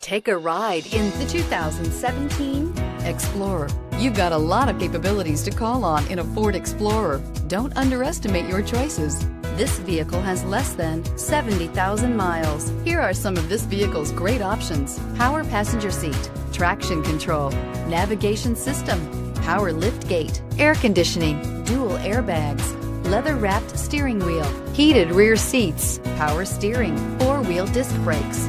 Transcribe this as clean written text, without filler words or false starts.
Take a ride in the 2017 Explorer. You've got a lot of capabilities to call on in a Ford Explorer. Don't underestimate your choices. This vehicle has less than 70,000 miles. Here are some of this vehicle's great options: power passenger seat, traction control, navigation system, power lift gate, air conditioning, dual airbags, leather-wrapped steering wheel, heated rear seats, power steering, four-wheel disc brakes.